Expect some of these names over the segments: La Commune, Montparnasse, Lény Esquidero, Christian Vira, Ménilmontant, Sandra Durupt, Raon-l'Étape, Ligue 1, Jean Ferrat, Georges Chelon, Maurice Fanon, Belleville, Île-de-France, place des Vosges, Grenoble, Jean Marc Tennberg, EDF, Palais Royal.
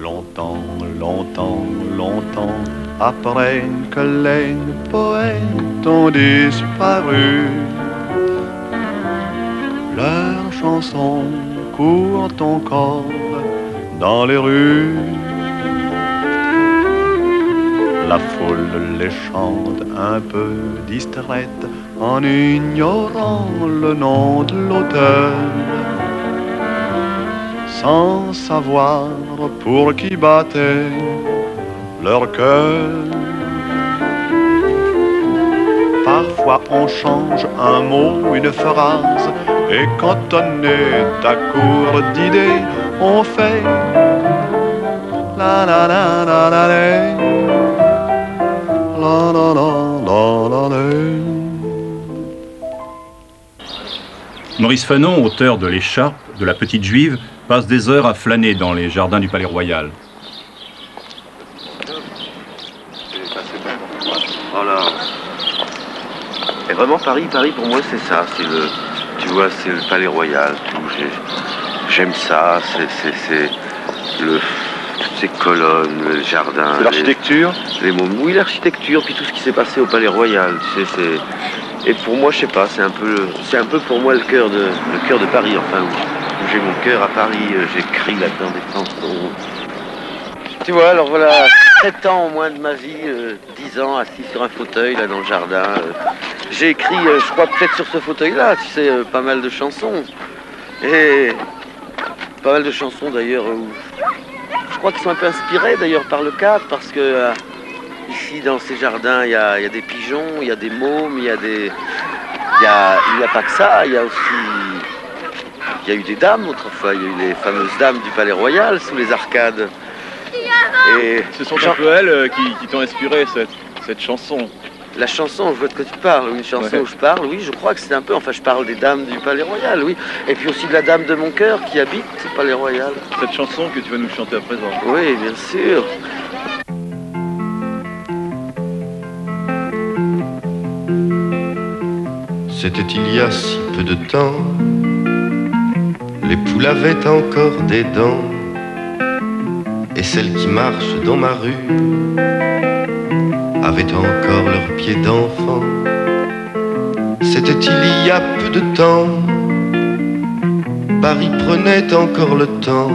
Longtemps, longtemps, longtemps après que les poètes ont disparu, leurs chansons courent encore dans les rues. La foule les chante un peu distraite en ignorant le nom de l'auteur, sans savoir pour qui battait leur cœur. Parfois on change un mot, une phrase, et quand on est à court d'idées, on fait la la la la la la la la la la. Maurice Fanon, auteur de L'écharpe, de La Petite Juive, passe des heures à flâner dans les jardins du Palais Royal. Voilà. Et vraiment, Paris, pour moi, c'est ça. C'est le, tu vois, c'est le Palais Royal. J'aime ça. Toutes ces colonnes, le jardin. C'est l'architecture. Les mots. Oui, l'architecture, puis tout ce qui s'est passé au Palais Royal. Tu sais, et pour moi, je sais pas, c'est un peu pour moi le cœur de Paris, enfin, où j'ai mon cœur à Paris, j'écris là-dedans des chansons. Tu vois, alors voilà, 7 ans au moins de ma vie, 10 ans assis sur un fauteuil là dans le jardin. J'ai écrit, je crois, peut-être sur ce fauteuil-là, tu sais, pas mal de chansons. Et pas mal de chansons d'ailleurs, je crois qu'ils sont un peu inspirés d'ailleurs par le cadre, parce que... ici, dans ces jardins, il y a des pigeons, il y a des mômes, il n'y a pas que ça, il y a aussi... Il y a eu des dames autrefois, il y a eu les fameuses dames du Palais Royal sous les arcades. Et ce sont un peu elles qui t'ont inspiré cette chanson. La chanson, je veux que tu parles, une chanson où je parle, oui, je crois que c'est un peu... Enfin, je parle des dames du Palais Royal, oui. Et puis aussi de la dame de mon cœur qui habite le Palais Royal. Cette chanson que tu vas nous chanter à présent. Oui, bien sûr. C'était il y a si peu de temps, les poules avaient encore des dents, et celles qui marchent dans ma rue avaient encore leurs pieds d'enfant. C'était il y a peu de temps, Paris prenait encore le temps,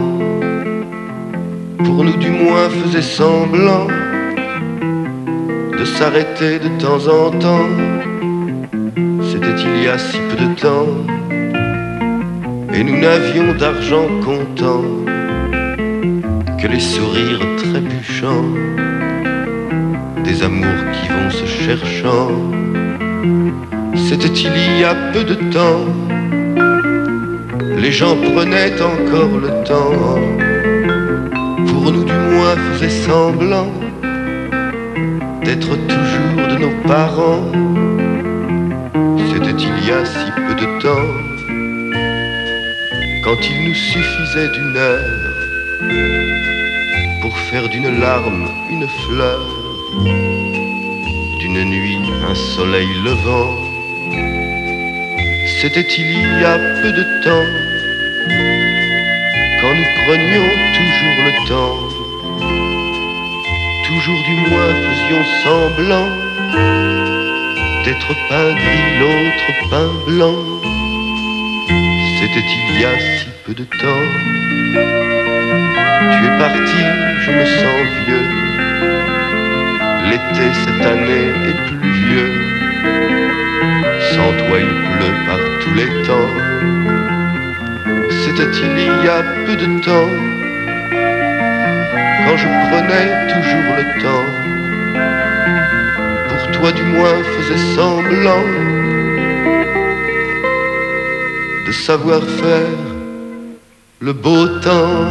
pour nous du moins faisait semblant de s'arrêter de temps en temps. C'était il y a si peu de temps, et nous n'avions d'argent comptant que les sourires trébuchants des amours qui vont se cherchant. C'était il y a peu de temps, les gens prenaient encore le temps, pour nous du moins faisaient semblant d'être toujours de nos parents. C'était il y a si peu de temps, quand il nous suffisait d'une heure pour faire d'une larme une fleur, d'une nuit un soleil levant. C'était il y a peu de temps, quand nous prenions toujours le temps, toujours du moins faisions semblant d'être pain gris, l'autre pain blanc. C'était il y a si peu de temps. Tu es parti, je me sens vieux. L'été cette année est pluvieux. Sans toi il pleut par tous les temps. C'était il y a peu de temps, quand je prenais toujours le temps, toi du moins faisais semblant de savoir faire le beau temps.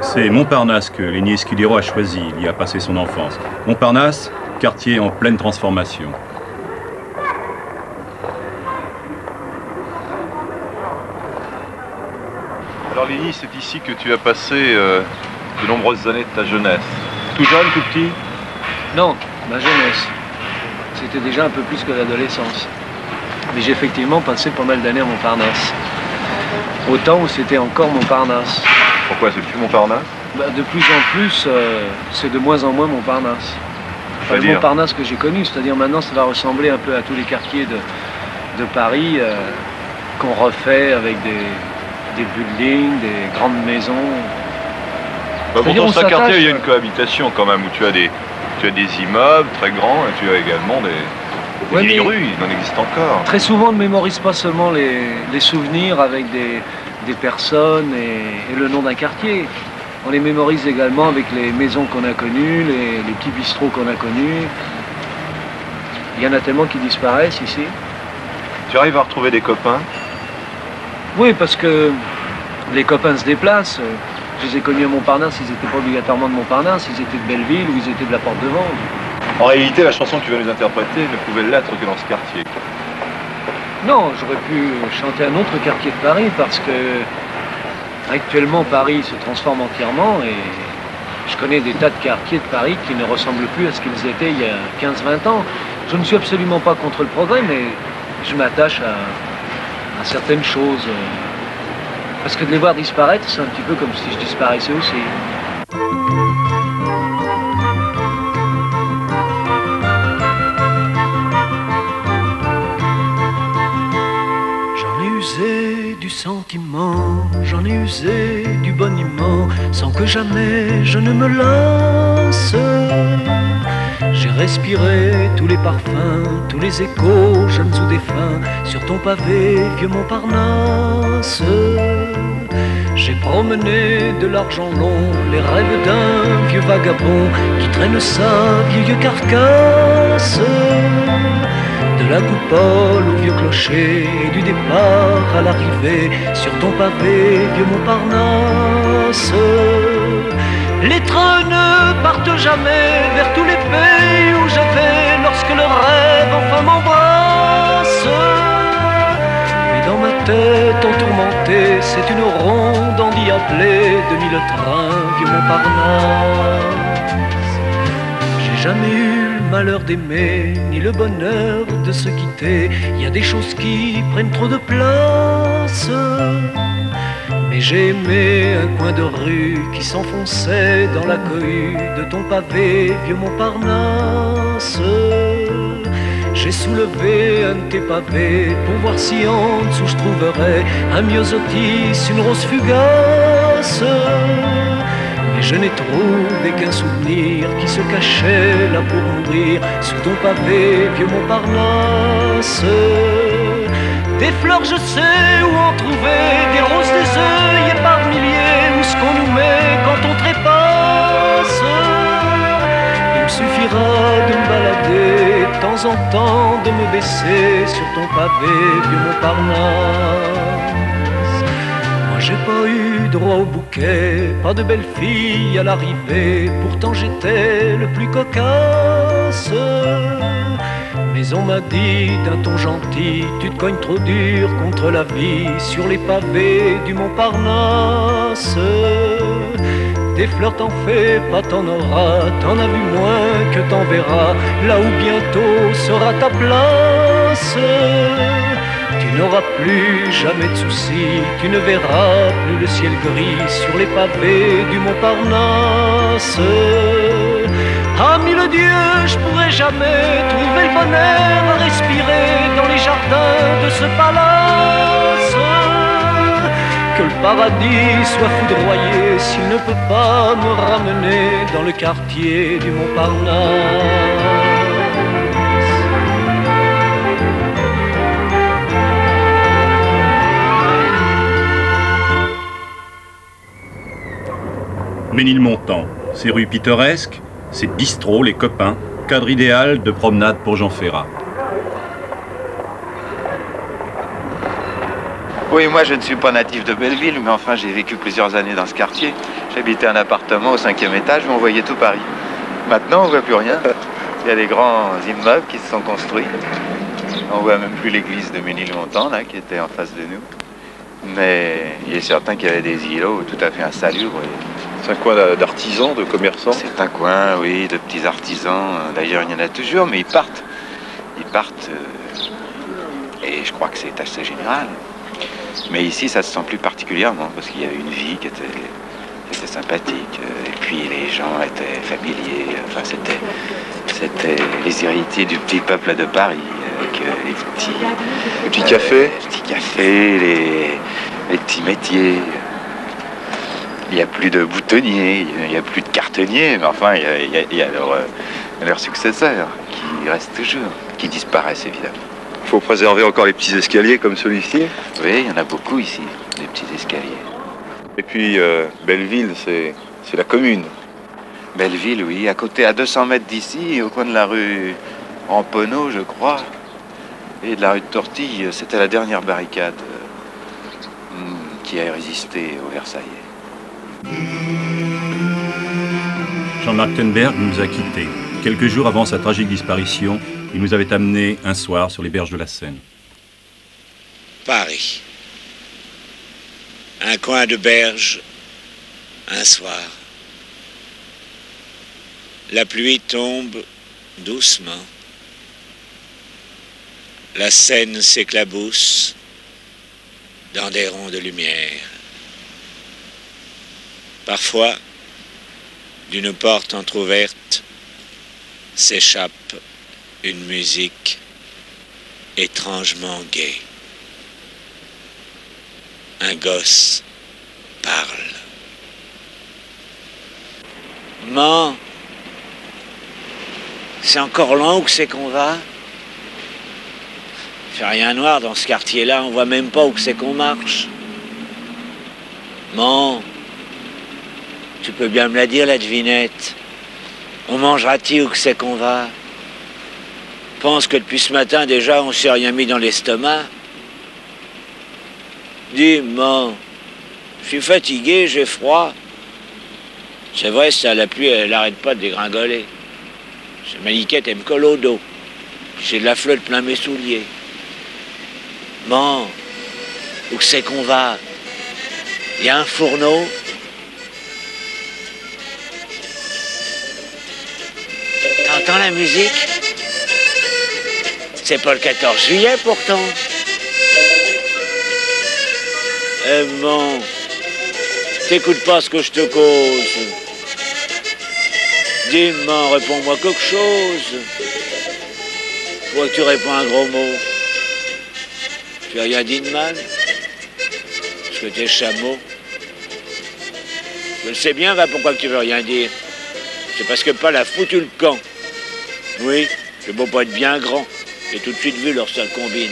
C'est Montparnasse que Lény Esquidero a choisi, il y a passé son enfance. Montparnasse, quartier en pleine transformation. Alors Lény, c'est ici que tu as passé de nombreuses années de ta jeunesse. Tout jeune, tout petit? Non, ma jeunesse. C'était déjà un peu plus que l'adolescence. Mais j'ai effectivement passé pas mal d'années à Montparnasse. Au temps où c'était encore Montparnasse. Pourquoi c'est plus Montparnasse? Bah, de plus en plus, c'est de moins en moins Montparnasse. Enfin, le Montparnasse que j'ai connu, c'est-à-dire maintenant ça va ressembler un peu à tous les quartiers de Paris qu'on refait avec des buildings, des grandes maisons. Bah, pourtant, c'est un quartier où il y a une cohabitation quand même, où tu as des immeubles très grands et tu as également des rues, il en existe encore. Très souvent, on ne mémorise pas seulement les souvenirs avec des personnes et le nom d'un quartier. On les mémorise également avec les maisons qu'on a connues, les petits bistrots qu'on a connus. Il y en a tellement qui disparaissent ici. Tu arrives à retrouver des copains? Oui, parce que les copains se déplacent. Je les ai connus à Montparnasse, ils n'étaient pas obligatoirement de Montparnasse, ils étaient de Belleville ou ils étaient de la Porte de Vanves. En réalité, la chanson que tu vas nous interpréter ne pouvait l'être que dans ce quartier. Non, j'aurais pu chanter un autre quartier de Paris parce que actuellement, Paris se transforme entièrement et je connais des tas de quartiers de Paris qui ne ressemblent plus à ce qu'ils étaient il y a 15-20 ans. Je ne suis absolument pas contre le progrès, mais je m'attache à certaines choses. Parce que de les voir disparaître, c'est un petit peu comme si je disparaissais aussi. Sentiment, j'en ai usé du boniment, sans que jamais je ne me lasse. J'ai respiré tous les parfums, tous les échos, jeunes ou défunts, sur ton pavé, vieux Montparnasse. J'ai promené de l'argent long, les rêves d'un vieux vagabond qui traîne sa vieille carcasse. De la coupole au vieux clocher, et du départ à l'arrivée, sur ton pavé, vieux Montparnasse. Les trains ne partent jamais vers tous les pays où je vais, lorsque le rêve enfin m'embrasse. Mais dans ma tête entourmentée, c'est une ronde endiablée de mille trains, vieux Montparnasse. J'ai jamais eu malheur d'aimer, ni le bonheur de se quitter. Il y a des choses qui prennent trop de place. Mais j'ai aimé un coin de rue qui s'enfonçait dans la cohue de ton pavé, vieux Montparnasse. J'ai soulevé un de tes pavés pour voir si en dessous je trouverais un myosotis, une rose fugace. Et je n'ai trouvé qu'un souvenir qui se cachait là pour mourir sous ton pavé, vieux Montparnasse. Des fleurs je sais où en trouver, des roses, des œillets par milliers, où ce qu'on nous met quand on trépasse. Il me suffira de me balader, de temps en temps de me baisser sur ton pavé, vieux Montparnasse. J'ai pas eu droit au bouquet, pas de belle fille à l'arrivée, pourtant j'étais le plus cocasse. Mais on m'a dit d'un ton gentil, tu te cognes trop dur contre la vie sur les pavés du Montparnasse. Des fleurs t'en fais pas, t'en auras, t'en as vu moins que t'en verras, là où bientôt sera ta place. Tu n'auras plus jamais de soucis, tu ne verras plus le ciel gris sur les pavés du Montparnasse. Ah mille dieux, je pourrais jamais trouver le bonheur à respirer dans les jardins de ce palace. Que le paradis soit foudroyé s'il ne peut pas me ramener dans le quartier du Montparnasse. Ménilmontant, ses rues pittoresques, ses bistrots, les copains, cadre idéal de promenade pour Jean Ferrat. Oui, moi je ne suis pas natif de Belleville, mais enfin j'ai vécu plusieurs années dans ce quartier. J'habitais un appartement au 5e étage où on voyait tout Paris. Maintenant on ne voit plus rien. Il y a des grands immeubles qui se sont construits. On ne voit même plus l'église de Ménilmontant, là, qui était en face de nous. Mais il est certain qu'il y avait des îlots tout à fait insalubres. C'est un coin d'artisans, de commerçants? C'est un coin, oui, de petits artisans. D'ailleurs, il y en a toujours, mais ils partent. Ils partent, et je crois que c'est assez général. Mais ici, ça se sent plus particulièrement, parce qu'il y a une vie qui était sympathique. Et puis, les gens étaient familiers. Enfin, c'était les héritiers du petit peuple de Paris, avec les petits cafés. Les petits cafés, les petits métiers. Il n'y a plus de boutonniers, il n'y a plus de cartonniers, mais enfin, il y a leurs successeurs qui restent toujours, qui disparaissent évidemment. Il faut préserver encore les petits escaliers comme celui-ci? Oui, il y en a beaucoup ici, des petits escaliers. Et puis, Belleville, c'est la commune? Belleville, oui, à côté, à 200 mètres d'ici, au coin de la rue Ramponneau, je crois, et de la rue de Tortille, c'était la dernière barricade qui a résisté aux Versaillais. Jean Marc Tennberg nous a quittés. Quelques jours avant sa tragique disparition, il nous avait amenés un soir sur les berges de la Seine. Paris. Un coin de berge, un soir. La pluie tombe doucement. La Seine s'éclabousse dans des ronds de lumière. Parfois, d'une porte entr'ouverte, s'échappe une musique étrangement gaie. Un gosse parle. Maman, c'est encore loin où c'est qu'on va? J'ai rien noir dans ce quartier-là, on voit même pas où c'est qu'on marche. Maman, tu peux bien me la dire, la devinette. On mangera-t-il où que c'est qu'on va? Pense que depuis ce matin, déjà, on s'est rien mis dans l'estomac. Dis, man, je suis fatigué, j'ai froid. C'est vrai, ça, la pluie, elle n'arrête pas de dégringoler. Cette maniquette, elle me colle au dos. J'ai de la flotte plein mes souliers. Man, où que c'est qu'on va? Il y a un fourneau. T'entends la musique? C'est pas le 14 juillet pourtant. Eh bon, t'écoutes pas ce que je te cause. Dis-moi, réponds-moi quelque chose. Faut que tu réponds un gros mot. Tu as rien dit de mal? Parce que t'es chameau. Je le sais bien, va, pourquoi tu veux rien dire? C'est parce que pas la foutue le camp. Oui, c'est beau pas être bien grand. J'ai tout de suite vu leur seule combine.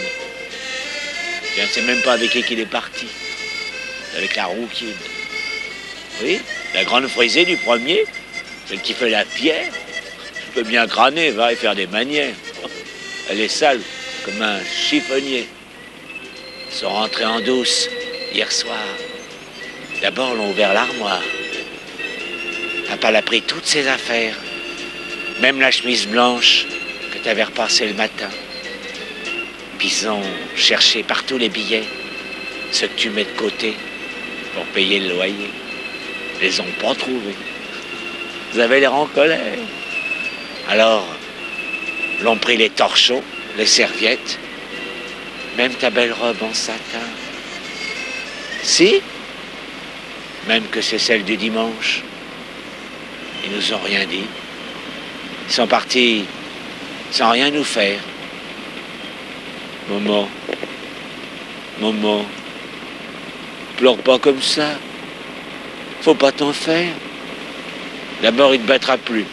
Je ne sais même pas avec qui qu'il est parti. Avec la rouquine. Oui, la grande frisée du premier. Celle qui fait la pierre. Je peux bien crâner, va, et faire des manières. Elle est sale, comme un chiffonnier. Ils sont rentrés en douce, hier soir. D'abord, l'ont ouvert l'armoire. Papa l'a pris toutes ses affaires. Même la chemise blanche que t'avais repassée le matin. Puis ils ont cherché partout les billets, ceux que tu mets de côté pour payer le loyer. Ils les ont pas trouvés. Vous avez l'air en colère. Alors, l'ont pris les torchons, les serviettes, même ta belle robe en satin. Si, même que c'est celle du dimanche. Ils nous ont rien dit. Ils sont partis sans rien nous faire. Maman, maman, pleure pas comme ça. Faut pas t'en faire. D'abord, il te battra plus.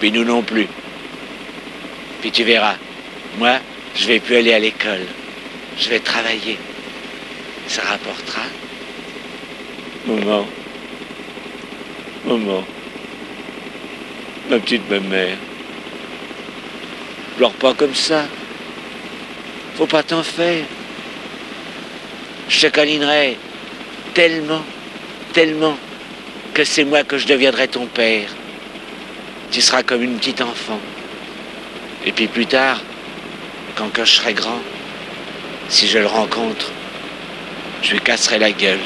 Puis nous non plus. Puis tu verras. Moi, je vais plus aller à l'école. Je vais travailler. Ça rapportera. Maman, maman. Ma petite mère, pleure pas comme ça. Faut pas t'en faire. Je te câlinerai tellement, tellement que c'est moi que je deviendrai ton père. Tu seras comme une petite enfant. Et puis plus tard, quand que je serai grand, si je le rencontre, je lui casserai la gueule.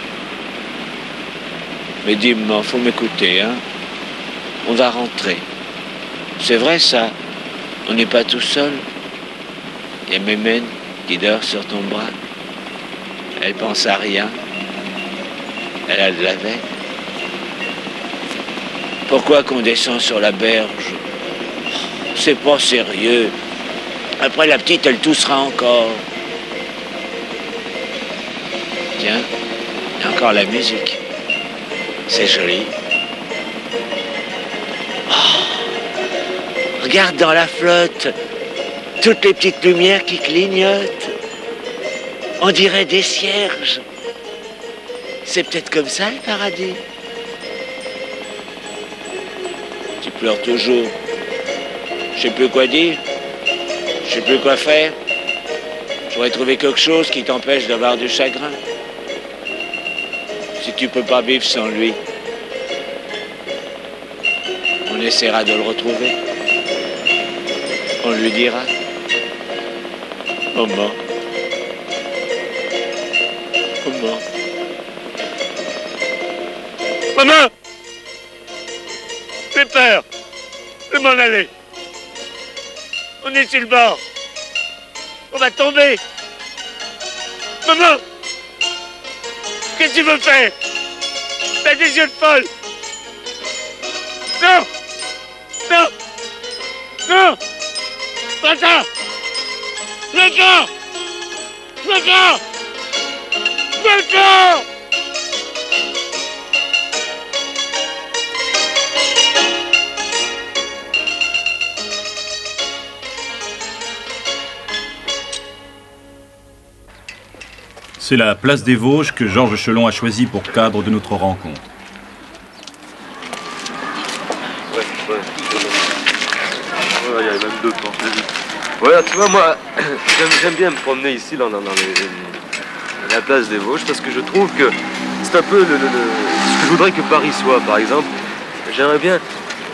Mais dit, non, faut m'écouter, hein. On va rentrer. C'est vrai ça, on n'est pas tout seul. Il y a Mémène qui dort sur ton bras. Elle pense à rien. Elle a de la veille. Pourquoi qu'on descend sur la berge? C'est pas sérieux. Après la petite, elle toussera encore. Tiens, il y a encore la musique. C'est joli. Oh, regarde dans la flotte toutes les petites lumières qui clignotent. On dirait des cierges. C'est peut-être comme ça le paradis. Tu pleures toujours. Je sais plus quoi dire. Je sais plus quoi faire. J'aurais trouvé quelque chose qui t'empêche d'avoir du chagrin. Si tu peux pas vivre sans lui, on essaiera de le retrouver. On lui dira, maman, maman, maman, j'ai peur de m'en aller. On est sur le bord, on va tomber, maman. Qu'est-ce que tu veux faire? T'as des yeux de folle! Non! Non! Non! Pas ça! Le corps! Le corps! Le corps! C'est la place des Vosges que Georges Chelon a choisie pour cadre de notre rencontre. Ouais, il y avait même deux temps. Voilà, tu vois, moi, j'aime bien me promener ici, dans la place des Vosges, parce que je trouve que c'est un peu ce que je voudrais que Paris soit, par exemple. J'aimerais bien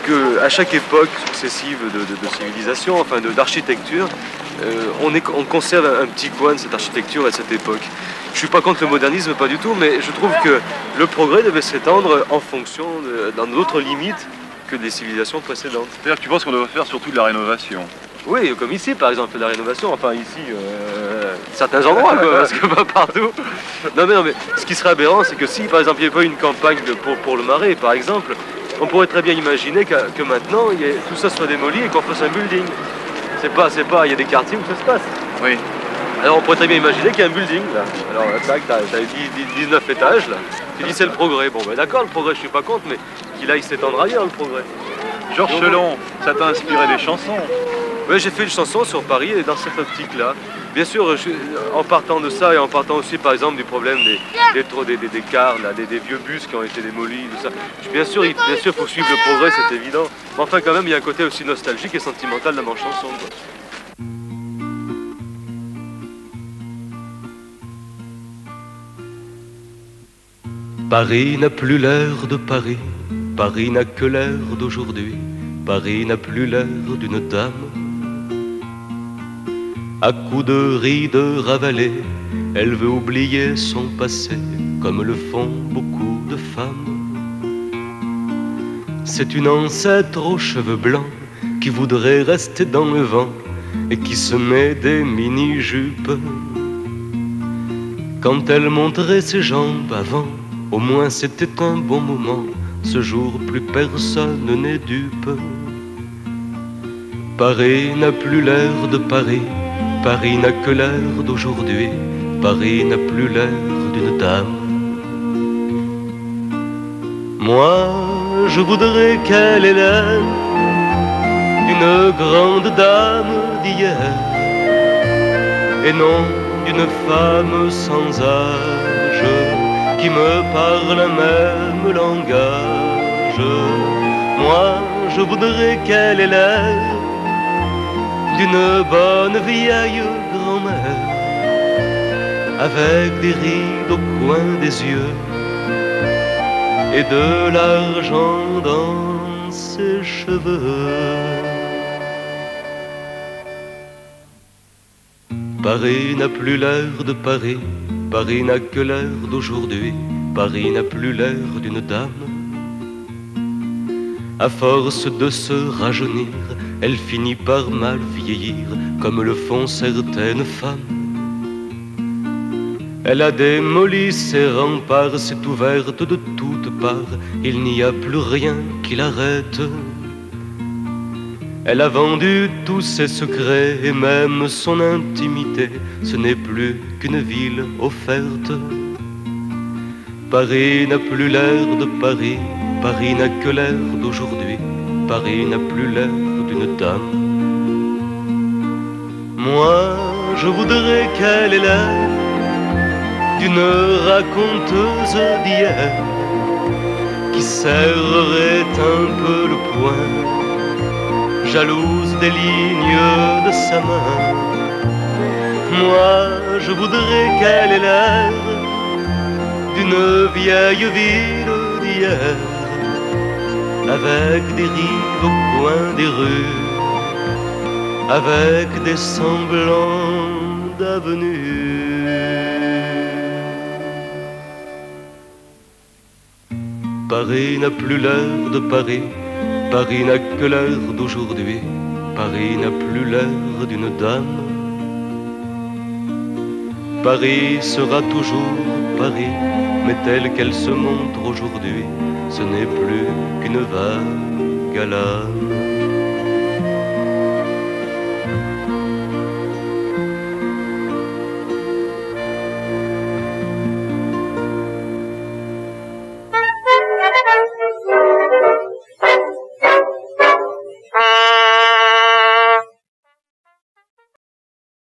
qu'à chaque époque successive de civilisation, enfin d'architecture, on conserve un petit coin de cette architecture à cette époque. Je suis pas contre le modernisme, pas du tout, mais je trouve que le progrès devait s'étendre en fonction dans d'autres limites que des civilisations précédentes. C'est-à-dire que tu penses qu'on devrait faire surtout de la rénovation? Oui, comme ici par exemple, la rénovation, enfin ici, certains endroits, quoi, parce que pas partout. Non mais ce qui serait aberrant, c'est que si par exemple il n'y avait pas une campagne pour le Marais, par exemple, on pourrait très bien imaginer que maintenant tout ça soit démoli et qu'on fasse un building. Il y a des quartiers où ça se passe. Oui. Alors on pourrait très bien imaginer qu'il y a un building, là. Alors là, t'as 19 étages, là. Tu dis c'est le progrès. Bon, ben d'accord, le progrès, je suis pas contre, mais qu'il aille s'étendre ailleurs, le progrès. Georges Chelon, ça t'a inspiré des chansons? Oui, j'ai fait une chanson sur Paris et dans cette optique-là. Bien sûr, en partant de ça et en partant aussi, par exemple, du problème des cars, là, des vieux bus qui ont été démolis, tout ça. Bien sûr, il faut suivre le progrès, c'est évident. Mais enfin, quand même, il y a un côté aussi nostalgique et sentimental dans ma chanson, quoi. Paris n'a plus l'air de Paris, Paris n'a que l'air d'aujourd'hui, Paris n'a plus l'air d'une dame. À coups de rides ravalées, elle veut oublier son passé, comme le font beaucoup de femmes. C'est une ancêtre aux cheveux blancs qui voudrait rester dans le vent et qui se met des mini-jupes. Quand elle montrait ses jambes avant, au moins c'était un bon moment. Ce jour, plus personne n'est dupe. Paris n'a plus l'air de Paris, Paris n'a que l'air d'aujourd'hui, Paris n'a plus l'air d'une dame. Moi, je voudrais qu'elle ait l'air d'une grande dame d'hier, et non d'une femme sans âge qui me parle un même langage. Moi, je voudrais qu'elle ait l'air d'une bonne vieille grand-mère, avec des rides au coin des yeux et de l'argent dans ses cheveux. Paris n'a plus l'air de Paris, Paris n'a que l'air d'aujourd'hui, Paris n'a plus l'air d'une dame. À force de se rajeunir, elle finit par mal vieillir, comme le font certaines femmes. Elle a démoli ses remparts, s'est ouverte de toutes parts, il n'y a plus rien qui l'arrête. Elle a vendu tous ses secrets et même son intimité, ce n'est plus qu'une ville offerte. Paris n'a plus l'air de Paris, Paris n'a que l'air d'aujourd'hui, Paris n'a plus l'air d'une dame. Moi, je voudrais qu'elle ait l'air d'une raconteuse d'hier, qui serrerait un peu le poing, jalouse des lignes de sa main. Moi, je voudrais qu'elle ait l'air d'une vieille ville d'hier, avec des rives au coin des rues, avec des semblants d'avenues. Paris n'a plus l'air de Paris, Paris n'a que l'air d'aujourd'hui, Paris n'a plus l'air d'une dame. Paris sera toujours Paris, mais telle qu'elle se montre aujourd'hui, ce n'est plus qu'une vague à l'âme.